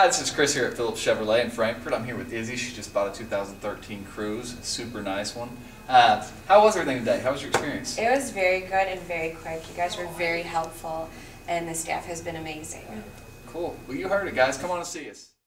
Hi, this is Chris here at Phillips Chevrolet in Frankfurt. I'm here with Izzy. She just bought a 2013 Cruze, a super nice one. How was everything today? How was your experience? It was very good and very quick. You guys were very helpful, and the staff has been amazing. Cool. Well, you heard it, guys. Come on and see us.